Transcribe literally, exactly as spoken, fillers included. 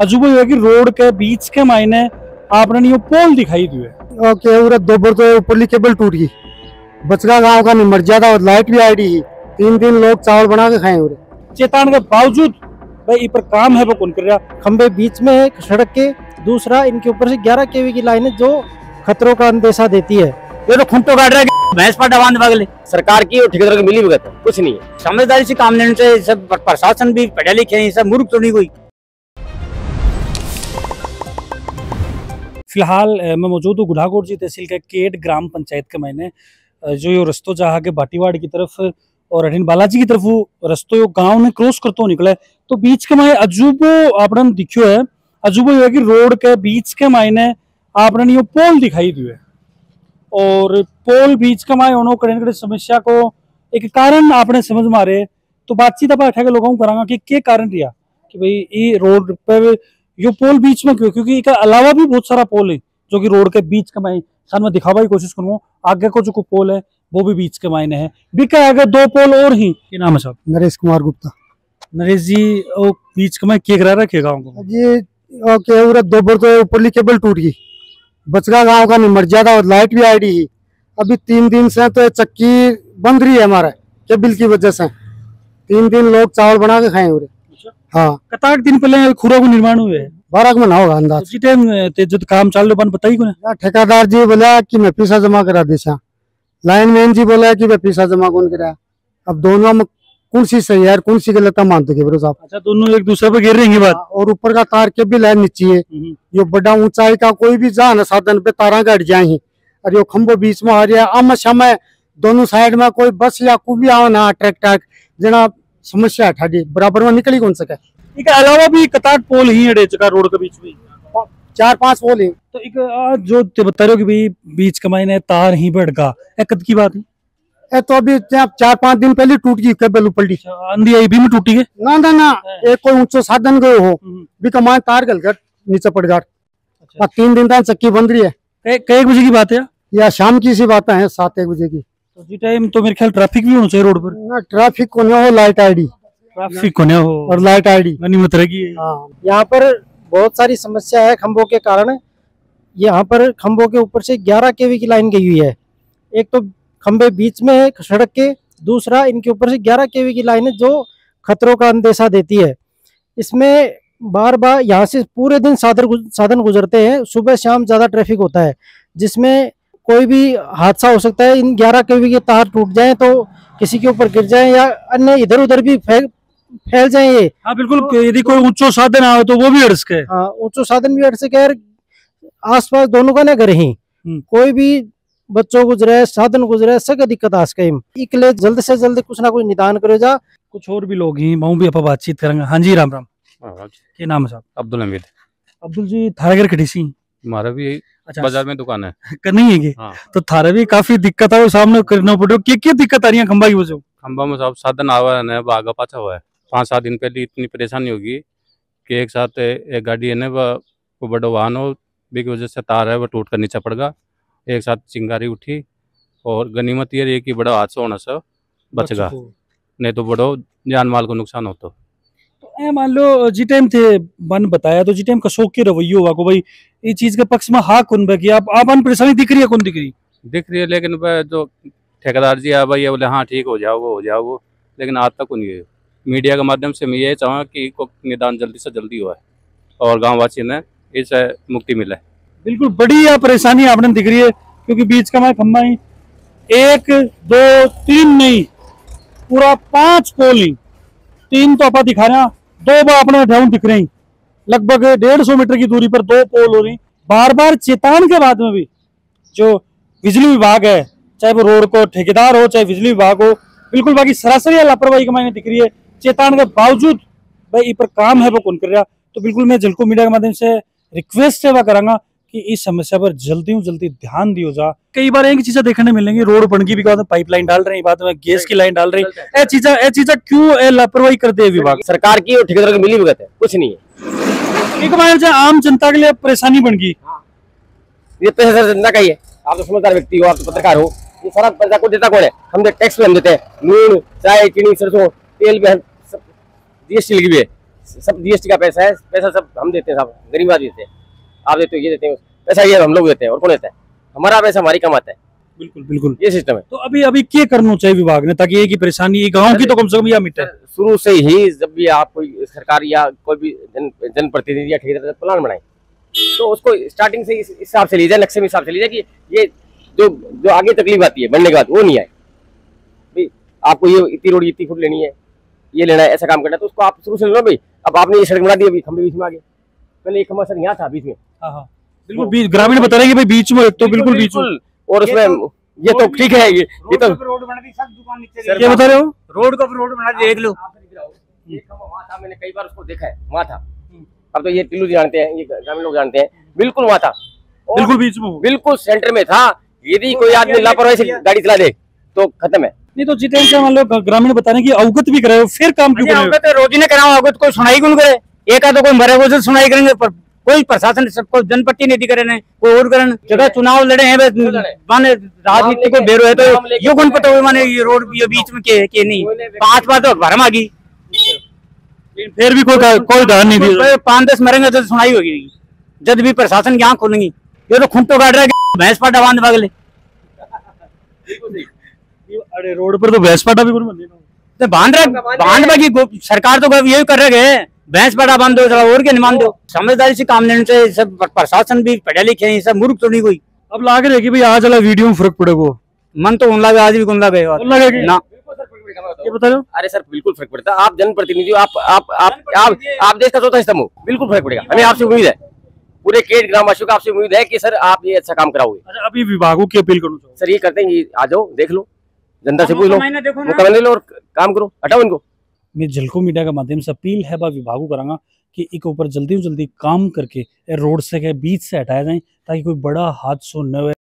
अजूबो है कि रोड के बीच के मायने आपने नहीं वो पोल दिखाई दिए। ओके उरा दोबर तो ऊपरली केबल टूट गई, बचका गांव का नहीं मर जाता, और लाइट भी आई रही, तीन दिन लोग चावल बना के खाए। उरे चेतान के बावजूद भाई पर काम है वो कौन कर रहा। खम्बे बीच में है सड़क के, दूसरा इनके ऊपर से ग्यारह केवी की लाइन है जो खतरों का अंदेशा देती है। ये लोग खुंटो काट रहे, भैंस पाटा बांध भागले। सरकार की और ठेकेदार की मिली भगत कुछ नहीं है, समझदारी से काम लेने से सब प्रशासन भी पढ़े लिखे हैं, सब मूर्ख तो नहीं कोई। फिलहाल मैं मौजूद हूँ गुढ़ा गोरजी तहसील के केड ग्राम पंचायत के मायने, जो यो रस्तो जहाँ के बाटीवाड़ की तरफ और अठिन बालाजी की तरफ वो रस्तो यो गांव ने क्रॉस करते हो निकले, तो बीच के मायने अजूबो आपने दिखो है। अजूबो यो है कि रोड के बीच के मायने आपने यो पोल दिखाई दियो है, और पोल बीच के मायने उन्होंने कड़ी कड़ी समस्या को एक कारण आपने समझ मारे। तो बातचीत आप अठा के लोगों को करांगा कि के कारण रिया कि भाई ये रोड पर यो पोल बीच में क्यों, क्योंकि इसका अलावा भी बहुत सारा पोल है जो कि रोड के बीच के मायने। सन में दिखावा की कोशिश करूंगा, आगे को जो को पोल है वो भी बीच के मायने है, बिका आगे दो पोल और ही। क्या नाम है साहब? नरेश कुमार गुप्ता। नरेश जी ओ बीच के मायने के करा रखे गाँव को जी? ओके उरा दोबर तो ऊपरली केबल टूट गई, बचका गाँव का नहीं मर जाता, और लाइट भी आई रही है। अभी तीन दिन से तो चक्की बंद रही है हमारा केबल की वजह से, तीन दिन लोग चावल बना के खाए। उरे हाँ कताक दिन पहले खुरो को निर्माण हुए बारह महीना होगा अंदाज। उसी टाइम ते जो काम चाल रहे बन बताई को ना, ठेकेदार जी बोला कि मैं पैसा जमा करा देसा, लाइन मैन जी बोला कि मैं पैसा जमा कौन करा। अब दोनों में कौन सी सही है कौन सी गलत है मानते के भरोसा? अच्छा दोनों एक दूसरे पे घेर रहे हैं बात। और ऊपर का तार के भी लाइन नीचे है, यो बड़ा ऊंचाई का कोई भी जा ना साधन पे तारा का हट जाए, और यो खम्बो बीच में आ रहा है। आम समय दोनों साइड में कोई बस या कोई भी आओ ना ट्रैक्टर जना समस्या है ठाडी, बराबर में निकली कौन सके। एक अलावा भी कतार पोल ही है रोड के बीच में, चार पांच पोल है। तो एक जो ते बता रहे हो कि भी बीच कमाई ने तार ही भड़का, ए कद की बात है? ए तो अभी चार पांच दिन पहले टूट गई केबल ऊपरली, आंधी आई भी में टूटी है ना ना ना एक कोई ऊंचो साधन गयो हो भी कमाए तार गलगट नीचे पड़ गया। और तीन दिन तक चक्की बंद रही है। कई बजे की बात है या शाम की सी बात है? सात एक बजे की। तो जी टाइम तो मेरे ख्याल ट्रैफिक भी होना चाहिए रोड पर ना, ट्रैफिक कोने हो लाइट आईडी, ट्रैफिक कोने हो और लाइट आईडी मत रहेगी। यहाँ पर बहुत सारी समस्या है खंभों के कारण। यहाँ पर खंभों के ऊपर से ग्यारह केवी की लाइन गई हुई है, एक तो खंभे बीच में है सड़क के, दूसरा इनके ऊपर से ग्यारह केवी की लाइन है जो खतरों का अंदेशा देती है। इसमें बार बार यहाँ से पूरे दिन साधन साधन गुजरते हैं, सुबह शाम ज्यादा ट्रैफिक होता है, जिसमें कोई भी हादसा हो सकता है। इन ग्यारह केवी के तार टूट जाएं तो किसी के ऊपर गिर जाएं या अन्य इधर उधर भी फैल फैल जाएं ये। हाँ बिल्कुल, तो, यदि कोई ऊंचो साधन आए तो वो भी अड़ सके। हाँ ऊंचो साधन भी अड़ सके, आस पास दोनों का ना घर ही कोई भी बच्चों गुजरे साधन गुजरे सके दिक्कत आ सके। इसलिए जल्द से जल्द कुछ ना कुछ निदान करो जा। कुछ और भी लोग हैं वहाँ भी आप बातचीत करेंगे। हाँ जी राम राम। क्या नाम है साहब? अब्दुल हमीद। अब्दुल जी थारागर कटिसी हमारा भी अच्छा, बाजार में दुकान है नहीं है कि? हाँ। तो थारा भी काफी दिक्कत है सामने करना पड़ रहा है। क्या क्या दिक्कत आ रही है खंबा की वजह? खंबा में साहब साधन आवा है ना आगा पाछा हुआ है। पाँच सात दिन पहले इतनी परेशानी होगी कि एक साथ एक गाड़ी है ना वो बड़ा वाहन हो की वजह से तार है वो टूट कर नीचे पड़ गया, एक साथ चिंगारी उठी। और गनीमत ये रही कि बड़ा हादसा होना सब बच गया, नहीं तो बड़ो जान माल को नुकसान होता। ए मान लो जी टाइम थे बन बताया तो जी टाइम का शौक के रवैयो हुआ को भाई ये चीज के पक्ष में हाँ कौन बे आप आप अन परेशानी दिख रही है कौन दिख रही दिख रही है लेकिन जो ठेकेदार जी है भाई बोले हाँ ठीक हो जाओ वो हो जाओ वो, लेकिन आज तक उन मीडिया के माध्यम से मैं ये चाहूँगा कि को निदान जल्दी से जल्दी हुआ है और गाँववासी ने इससे मुक्ति मिले। बिल्कुल बड़ी यह परेशानी आपने दिख रही है क्योंकि बीच का मैं खम्बा ही एक दो तीन नहीं पूरा पाँच पोल, तीन तो आप दिखा रहे हैं, दो बार अपने डाउन दिख रही, लगभग डेढ़ सौ मीटर की दूरी पर दो पोल हो रही। बार बार चेतान के बाद में भी जो बिजली विभाग है चाहे वो रोड को ठेकेदार हो चाहे बिजली विभाग हो, बिल्कुल बाकी सरासरी लापरवाही के मायने दिख रही है। चेतान के बावजूद भाई इस पर काम है वो कौन कर रहा। तो बिल्कुल मैं जलको मीडिया के माध्यम से रिक्वेस्ट है वह करांगा कि इस समस्या पर जल्दी जल्दी ध्यान दियो जा। कई बार एक चीजें देखने मिलेंगी, रोड बनगी भी पाइप लाइन डाल रहे हैं, बाद में गैस की लाइन डाल रही है, चीजा ए चीजा क्यों लापरवाही करते हैं विभाग? सरकार की और ठेकेदार की मिली भगत है, कुछ नहीं है। एक बार आम जनता के लिए परेशानी बन गई। ये पैसा जनता का ही है, आप तो समझदार व्यक्ति हो, आप तो पत्रकार हो, ये सारा पैसा को देता कौन है? हम टैक्स में हम देते हैं, नून चाय चीनी सरसों तेल में, जीएसटी लगी हुई है, सब जीएसटी का पैसा है, पैसा सब हम देते हैं साहब, गरीब आदमी देते हैं, आप देते हो, ये देते हैं, पैसा ये हम लोग देते हैं और कौन देता है, हमारा पैसा हमारी कमाता है। बिल्कुल बिल्कुल ये सिस्टम है। तो अभी अभी क्या करना चाहिए विभाग ने ताकि ये की परेशानी गाँव की तो कम से कम या मिटे? शुरू से ही जब भी आप कोई सरकार या कोई भी जनप्रतिनिधि या ठेकेदार प्लान बनाए तो उसको स्टार्टिंग से इस हिसाब से लीजिए, नक्शे में हिसाब से लीजिए कि ये जो जो आगे तकलीफ आती है बनने के बाद वो नहीं आए। भाई आपको ये इतनी रोड इतनी फुट लेनी है, ये लेना है, ऐसा काम करना है, तो उसको आप शुरू से लो। भाई अब आपने ये सड़क बना दी, अभी खंभे बीच में आ गए, पहले एक खंभा सर यहाँ था बीच में। हाँ बिल्कुल, ग्रामीण बता रहे भाई बीच में, तो बिल्कुल बीच में, और उसमें ये तो ठीक है, ये ये तो रोड बना दी, सब दुकान नीचे, क्या बता रहे हो, रोड को रोड बना दी, देख लो वहाँ था, मैंने कई बार उसको देखा है वहाँ था। अब तो ये टिल्लू जानते हैं, ये ग्रामीण लोग जानते हैं, बिल्कुल वहाँ था, बिल्कुल बीच में, बिल्कुल सेंटर में था। यदि कोई आदमी लापरवाही से गाड़ी चला दे तो खत्म है। नहीं तो जितने ग्रामीण बता रहे कि अवगत भी कराओ, फिर काम क्यों अवगत रोजी ने कराओ, अवगत कोई सुनाई क्यों करे, एक आधो कोई मरे वो सुनाई करेंगे, कोई प्रशासन सबको जनप्रतिनिधि करे, कोई और करें, जगह चुनाव लड़े हैं माने राजनीति को बेरो है, तो ये कौन पता हुआ माने ये रोड ये बीच में के नहीं, पांच बार तो भरम आ गई, फिर भी कोई कोई डर नहीं दिया, पाँच दस मरेंगे तो सुनाई होगी, जब भी प्रशासन की आँख खोलेंगी, ये तो खुद तो काट रहा है भैंस पाटा बांध भागले। अरे रोड पर तो भैंस पाटा भी तो बांध रहा, बांध बाकी सरकार तो यही कर रहे है, भैंस पाटा बांध दो और क्या निमान दो, समझदारी से काम लेने से सब, प्रशासन भी पढ़े लिखे हैं, सब मूर्ख तो नहीं कोई। अब लाग रहे की भाई आज वाला वीडियो में फर्क पड़ेगा, मन तो उन लागे आज भी कौन लागे ना, बता रहे हो? अरे सर बिल्कुल फर्क पड़ता है, आप जनप्रतिनिधि हो, आप आप आप आप आप देश का चौथा स्तंभ हो, बिल्कुल फर्क पड़ेगा। हमें आपसे उम्मीद है, पूरे केड ग्रामवासियों का आपसे उम्मीद है कि सर आप ये अच्छा काम कराओगे। अभी विभागों की अपील करूँ सर, ये करते हैं, आ जाओ देख लो, जनता से पूछ लो, मुकम्मल ले लो और काम करो, हटाओ इनको। मैं झलको मीडिया के माध्यम से अपील है विभागों करांगा कि एक ऊपर जल्दी से जल्दी काम करके रोड से बीच से हटाया जाए ताकि कोई बड़ा हादसा न हो।